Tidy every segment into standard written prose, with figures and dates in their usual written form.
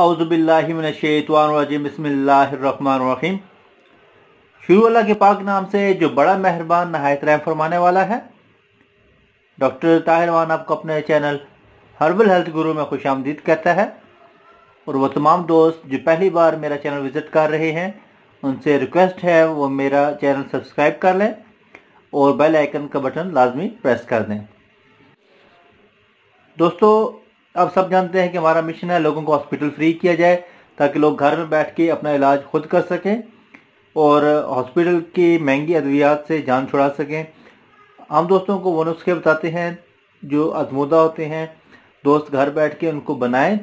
औज़ुबिल्लाहि मिनश्शैतानिर्रजीम बिस्मिल्लाहिर्रहमानिर्रहीम। शुरू अल्लाह के पाक नाम से जो बड़ा मेहरबान नहायत रहम फरमाने वाला है। डॉक्टर ताहिरवान आपको अपने चैनल हर्बल हेल्थ गुरु में खुश आमदीद कहता है और वो तमाम दोस्त जो पहली बार मेरा चैनल विज़िट कर रहे हैं उनसे रिक्वेस्ट है वो मेरा चैनल सब्सक्राइब कर लें और बेल आइकन का बटन लाजमी प्रेस कर दें। दोस्तों, आप सब जानते हैं कि हमारा मिशन है लोगों को हॉस्पिटल फ्री किया जाए ताकि लोग घर में बैठ के अपना इलाज खुद कर सकें और हॉस्पिटल की महंगी अद्वियात से जान छुड़ा सकें। हम दोस्तों को वो नुस्खे बताते हैं जो आजमूदा होते हैं, दोस्त घर बैठ के उनको बनाएं,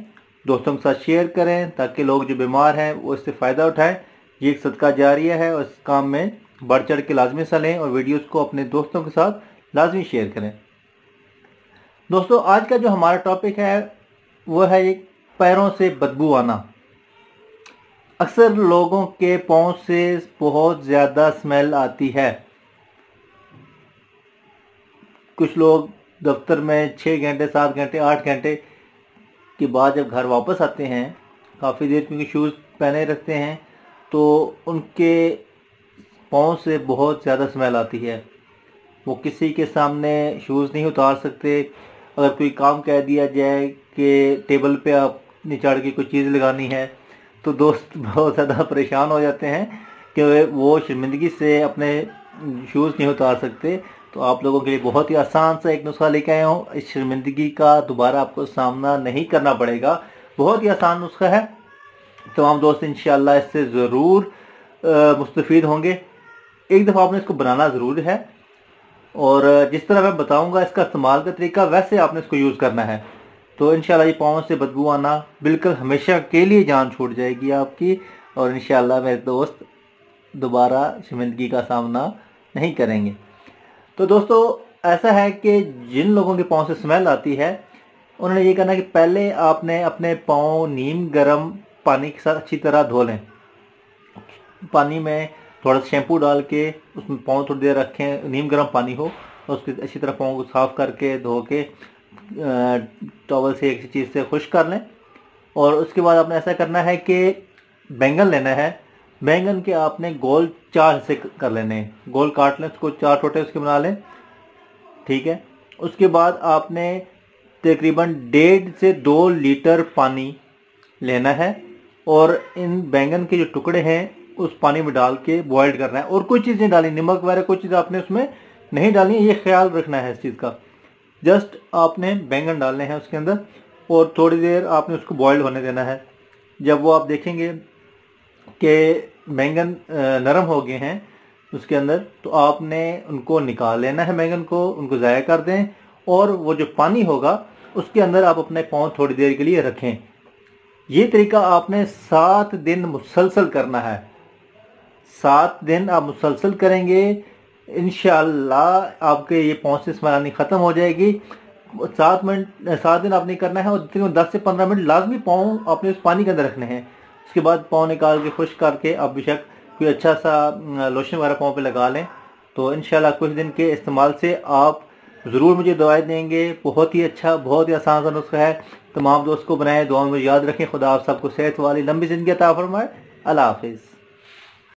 दोस्तों के साथ शेयर करें ताकि लोग जो बीमार हैं वो इससे फ़ायदा उठाएं। ये एक सदका जारिया है और इस काम में बढ़ चढ़ के लाजमी हिस्सा लें और वीडियोज़ को अपने दोस्तों के साथ लाजमी शेयर करें। दोस्तों, आज का जो हमारा टॉपिक है वो है एक पैरों से बदबू आना। अक्सर लोगों के पाँव से बहुत ज़्यादा स्मेल आती है। कुछ लोग दफ्तर में 6 घंटे 7 घंटे 8 घंटे के बाद जब घर वापस आते हैं, काफ़ी देर क्योंकि शूज़ पहने रखते हैं तो उनके पाँव से बहुत ज़्यादा स्मेल आती है। वो किसी के सामने शूज़ नहीं उतार सकते। अगर कोई काम कह दिया जाए कि टेबल पे आप निचाड़ के कोई चीज़ लगानी है तो दोस्त बहुत ज़्यादा परेशान हो जाते हैं कि वो शर्मिंदगी से अपने शूज़ नहीं उतार सकते। तो आप लोगों के लिए बहुत ही आसान सा एक नुस्खा लेके आया हूँ। इस शर्मिंदगी का दोबारा आपको सामना नहीं करना पड़ेगा। बहुत ही आसान नुस्खा है। तमाम दोस्त इंशाल्लाह इससे ज़रूर मुस्तफ़ीद होंगे। एक दफ़ा आपने इसको बनाना ज़रूर है और जिस तरह मैं बताऊंगा इसका इस्तेमाल का तरीका वैसे आपने इसको यूज़ करना है। तो इंशाल्लाह ये पाँव से बदबू आना बिल्कुल हमेशा के लिए जान छूट जाएगी आपकी और इंशाल्लाह मेरे दोस्त दोबारा शर्मिंदगी का सामना नहीं करेंगे। तो दोस्तों, ऐसा है कि जिन लोगों के पाँव से स्मेल आती है उन्होंने ये करना कि पहले आपने अपने पाँव नीम गर्म पानी के साथ अच्छी तरह धो लें। पानी में थोड़ा सा शैम्पू डाल के उसमें पाँव थोड़ी देर रखें, नीम गर्म पानी हो, और उसके अच्छी तरह पाँव को साफ़ करके धो के टॉवल से एक चीज़ से खुश कर लें। और उसके बाद आपने ऐसा करना है कि बैंगन लेना है। बैंगन के आपने गोल 4 हिस्से कर लेने, गोल काट लें, उसको 4 टोटे उसके बना लें, ठीक है। उसके बाद आपने तकरीबन 1.5 से 2 लीटर पानी लेना है और इन बैंगन के जो टुकड़े हैं उस पानी में डाल के बॉयल करना है और कोई चीज़ नहीं डालनी, नमक वगैरह कोई चीज़ आपने उसमें नहीं डालनी। ये ख्याल रखना है इस चीज़ का। जस्ट आपने बैंगन डालने हैं उसके अंदर और थोड़ी देर आपने उसको बॉयल होने देना है। जब वो आप देखेंगे कि बैंगन नरम हो गए हैं उसके अंदर तो आपने उनको निकाल लेना है, बैंगन को उनको ज़ाया कर दें और वो जो पानी होगा उसके अंदर आप अपने पाँव थोड़ी देर के लिए रखें। ये तरीका आपने 7 दिन मुसलसल करना है। 7 दिन आप मुसलसल करेंगे, इंशाल्लाह आपके ये पाँव से स्मेल आनी ख़त्म हो जाएगी। 7 दिन आपने करना है और तकरीबन 10 से 15 मिनट लाजमी पाँव आपने उस पानी के अंदर रखने हैं। उसके बाद पाँव निकाल के खुश करके आप बेशक कोई अच्छा सा लोशन वगैरह पाँव पे लगा लें। तो इंशाल्लाह कुछ दिन के इस्तेमाल से आप ज़रूर मुझे दुआएं देंगे। बहुत ही अच्छा, बहुत ही आसान सा नुस्खा है। तमाम दोस्त को बनाएं, दुआओं में याद रखें। खुदा आप सबको सेहत वाली लंबी ज़िंदगी अता फरमाए। अल्लाह हाफिज़।